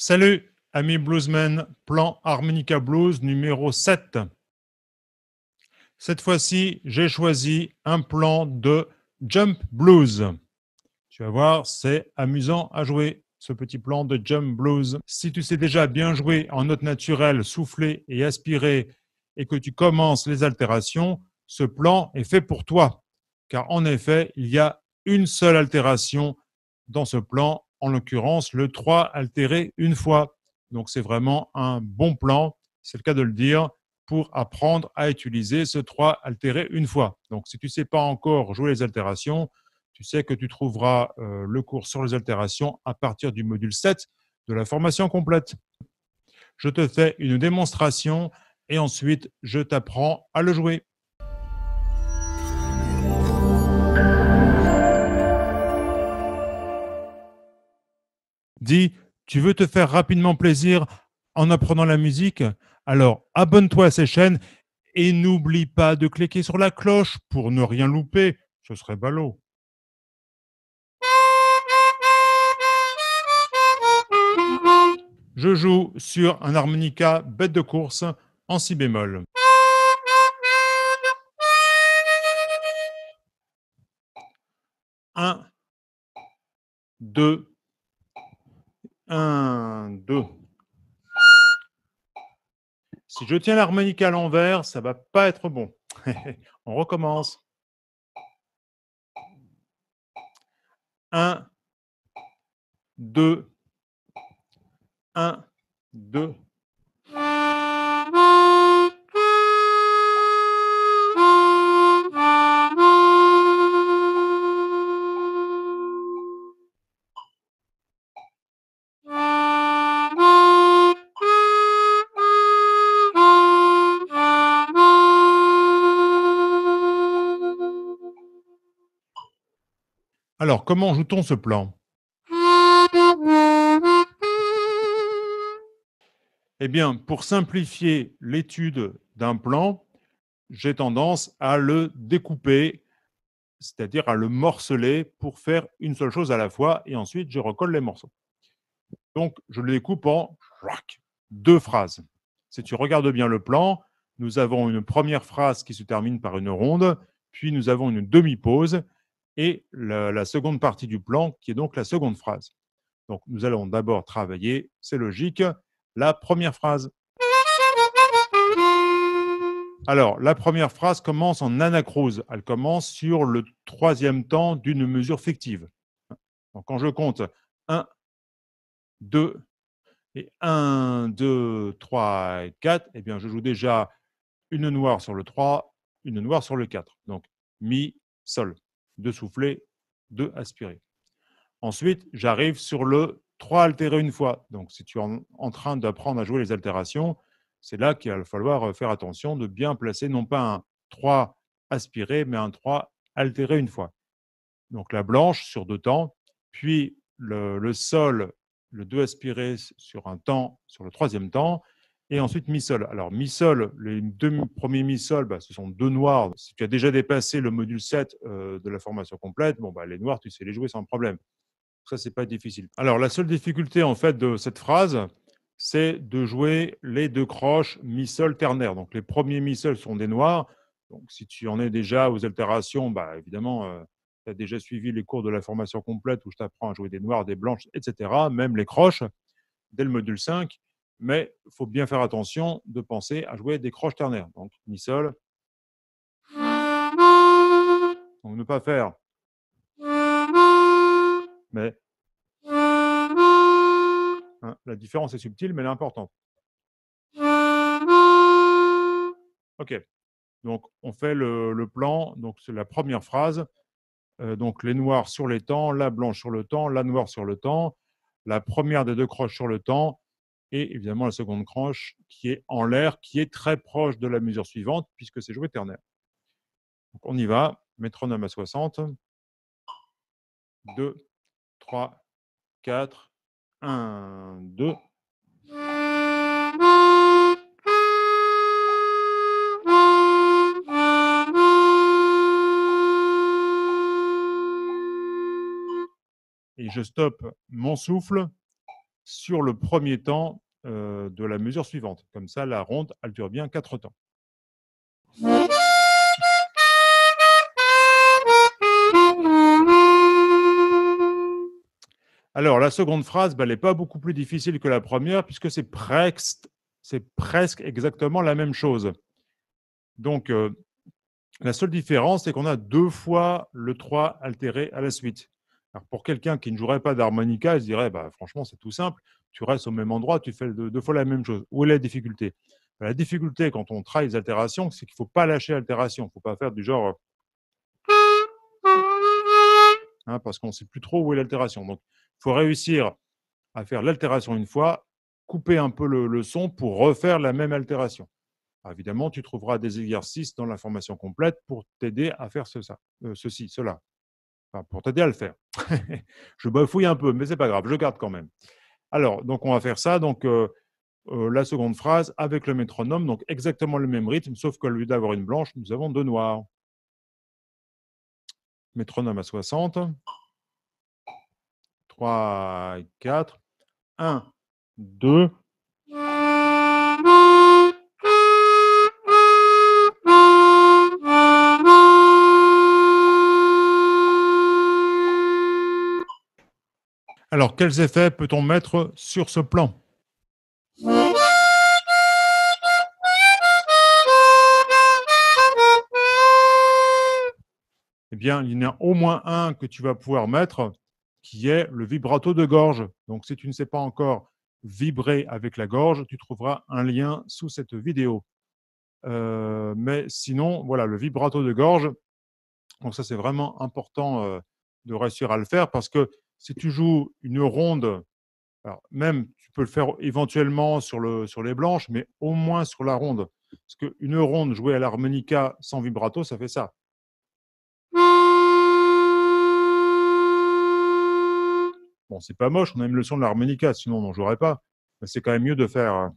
Salut, amis bluesmen, plan Harmonica Blues numéro 7. Cette fois-ci, j'ai choisi un plan de Jump Blues. Tu vas voir, c'est amusant à jouer, ce petit plan de Jump Blues. Si tu sais déjà bien jouer en note naturelle, souffler et aspirer, et que tu commences les altérations, ce plan est fait pour toi. Car en effet, il y a une seule altération dans ce plan, en l'occurrence le 3 altéré une fois. Donc c'est vraiment un bon plan, c'est le cas de le dire, pour apprendre à utiliser ce 3 altéré une fois. Donc si tu ne sais pas encore jouer les altérations, tu sais que tu trouveras le cours sur les altérations à partir du module 7 de la formation complète. Je te fais une démonstration et ensuite je t'apprends à le jouer. Dis, tu veux te faire rapidement plaisir en apprenant la musique? Alors abonne-toi à ces chaînes et n'oublie pas de cliquer sur la cloche pour ne rien louper, ce serait ballot. Je joue sur un harmonica bête de course en si bémol. Un, deux. Si je tiens l'harmonica à l'envers, ça ne va pas être bon. On recommence. 1, 2, 1, 2. Alors, comment joue-t-on ce plan? Eh bien, pour simplifier l'étude d'un plan, j'ai tendance à le découper, c'est-à-dire à le morceler pour faire une seule chose à la fois et ensuite je recolle les morceaux. Donc, je le découpe en deux phrases. Si tu regardes bien le plan, nous avons une première phrase qui se termine par une ronde, puis nous avons une demi-pause, et la seconde partie du plan, qui est donc la seconde phrase. Donc, nous allons d'abord travailler, c'est logique, la première phrase. Alors, la première phrase commence en anacrose. Elle commence sur le troisième temps d'une mesure fictive. Donc, quand je compte 1, 2, et 1, 2, 3, 4, eh bien, je joue déjà une noire sur le 3, une noire sur le 4. Donc, mi, sol. De souffler, de aspirer. Ensuite, j'arrive sur le 3 altéré une fois. Donc, si tu es en train d'apprendre à jouer les altérations, c'est là qu'il va falloir faire attention de bien placer non pas un 3 aspiré, mais un 3 altéré une fois. Donc, la blanche sur deux temps, puis le sol, le 2 aspiré sur un temps, sur le troisième temps, et ensuite mi-sol. Alors, mi-sol, les deux premiers mi-sol, ce sont deux noirs. Si tu as déjà dépassé le module 7 de la formation complète, les noirs, tu sais les jouer sans problème. Ça, ce n'est pas difficile. Alors, la seule difficulté en fait de cette phrase, c'est de jouer les deux croches mi-sol ternaire. Donc, les premiers mi-sol sont des noirs. Donc, si tu en es déjà aux altérations, évidemment, tu as déjà suivi les cours de la formation complète où je t'apprends à jouer des noirs, des blanches, etc. Même les croches, dès le module 5. Mais il faut bien faire attention de penser à jouer des croches ternaires. Donc, mi-sol. Donc, ne pas faire. Mais. La différence est subtile, mais elle est importante. OK. Donc, on fait le plan. Donc, c'est la première phrase. Donc, les noirs sur les temps, la blanche sur le temps, la noire sur le temps, la première des deux croches sur le temps. Et évidemment, la seconde croche qui est en l'air, qui est très proche de la mesure suivante, puisque c'est joué ternaire. Donc, on y va. Métronome à 60. 2, 3, 4, 1, 2. Et je stoppe mon souffle. sur le premier temps de la mesure suivante. Comme ça, la ronde, elle dure bien 4 temps. Alors, la seconde phrase, elle n'est pas beaucoup plus difficile que la première, puisque c'est presque exactement la même chose. Donc, la seule différence, c'est qu'on a 2 fois le 3 altéré à la suite. Alors, pour quelqu'un qui ne jouerait pas d'harmonica, il se dirait, franchement, c'est tout simple, tu restes au même endroit, tu fais 2 fois la même chose. Où est la difficulté? La difficulté, quand on travaille les altérations, c'est qu'il ne faut pas lâcher l'altération. Il ne faut pas faire du genre… Hein, parce qu'on ne sait plus trop où est l'altération. Donc, il faut réussir à faire l'altération une fois, couper un peu le son pour refaire la même altération. Alors, évidemment, tu trouveras des exercices dans la formation complète pour t'aider à faire cela. Enfin, pour t'aider à le faire. Je bafouille un peu, mais ce n'est pas grave, je garde quand même. Alors, donc on va faire ça. Donc, la seconde phrase avec le métronome, donc exactement le même rythme, sauf qu'au lieu d'avoir une blanche, nous avons 2 noires. Métronome à 60. 3, 4. 1, 2. Alors, quels effets peut-on mettre sur ce plan ? Eh bien, il y en a au moins un que tu vas pouvoir mettre, qui est le vibrato de gorge. Donc, si tu ne sais pas encore vibrer avec la gorge, tu trouveras un lien sous cette vidéo. Mais sinon, voilà, le vibrato de gorge, donc ça, c'est vraiment important de réussir à le faire, parce que si tu joues une ronde, alors même tu peux le faire éventuellement sur les blanches, mais au moins sur la ronde. Parce qu'une ronde jouée à l'harmonica sans vibrato, ça fait ça. Bon, c'est pas moche, on aime le son de l'harmonica, sinon on n'en jouerait pas. Mais c'est quand même mieux de faire…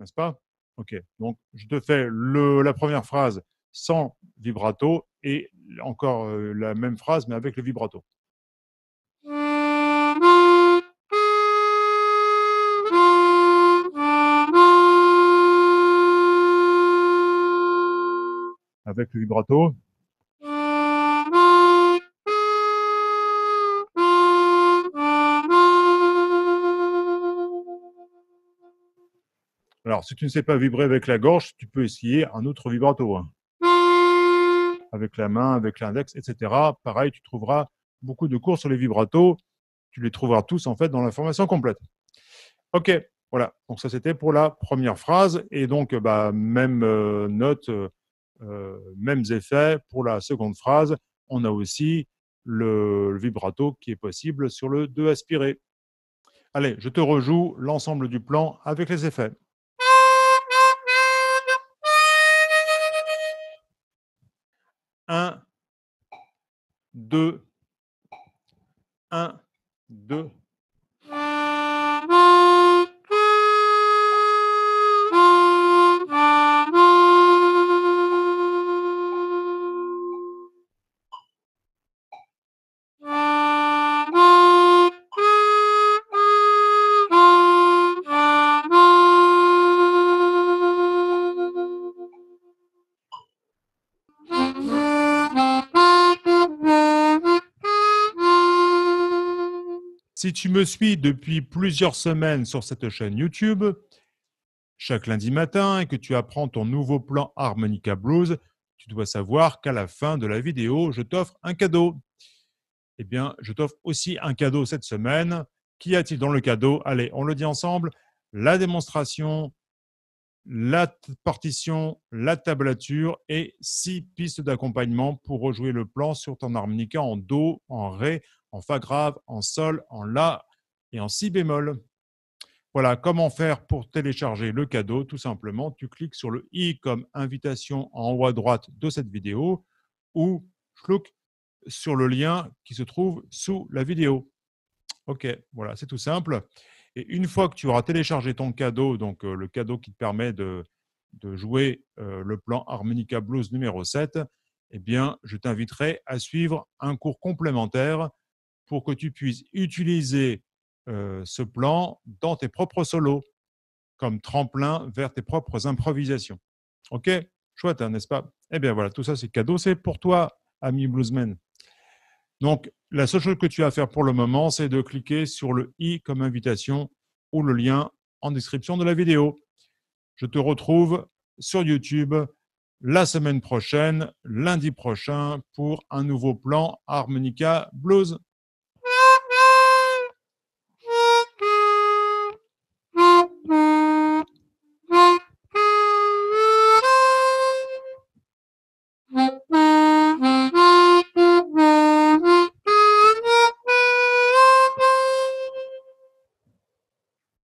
N'est-ce pas? Ok, donc je te fais la première phrase sans vibrato et encore la même phrase mais avec le vibrato. Avec le vibrato. Alors, si tu ne sais pas vibrer avec la gorge, tu peux essayer un autre vibrato. Avec la main, avec l'index, etc. Pareil, tu trouveras beaucoup de cours sur les vibratos. Tu les trouveras tous, en fait, dans la formation complète. OK, voilà. Donc, ça, c'était pour la première phrase. Et donc, même note, mêmes effets pour la seconde phrase. On a aussi le vibrato qui est possible sur le 2 aspiré. Allez, je te rejoue l'ensemble du plan avec les effets. Un, deux, un, deux. Si tu me suis depuis plusieurs semaines sur cette chaîne YouTube, chaque lundi matin, et que tu apprends ton nouveau plan Harmonica Blues, tu dois savoir qu'à la fin de la vidéo, je t'offre un cadeau. Eh bien, je t'offre aussi un cadeau cette semaine. Qu'y a-t-il dans le cadeau? Allez, on le dit ensemble. La démonstration, la partition, la tablature et 6 pistes d'accompagnement pour rejouer le plan sur ton harmonica en Do, en Ré, en Fa grave, en Sol, en La et en Si bémol. Voilà, comment faire pour télécharger le cadeau? Tout simplement, tu cliques sur le i comme invitation en haut à droite de cette vidéo ou clique sur le lien qui se trouve sous la vidéo. OK, voilà, c'est tout simple. Et une fois que tu auras téléchargé ton cadeau, donc le cadeau qui te permet de jouer le plan Harmonica Blues numéro 7, eh bien, je t'inviterai à suivre un cours complémentaire pour que tu puisses utiliser ce plan dans tes propres solos, comme tremplin vers tes propres improvisations. OK? Chouette, n'est-ce pas? Eh bien voilà, tout ça c'est cadeau, c'est pour toi, ami bluesman. Donc, la seule chose que tu as à faire pour le moment, c'est de cliquer sur le « i » comme invitation ou le lien en description de la vidéo. Je te retrouve sur YouTube la semaine prochaine, lundi prochain, pour un nouveau plan harmonica blues.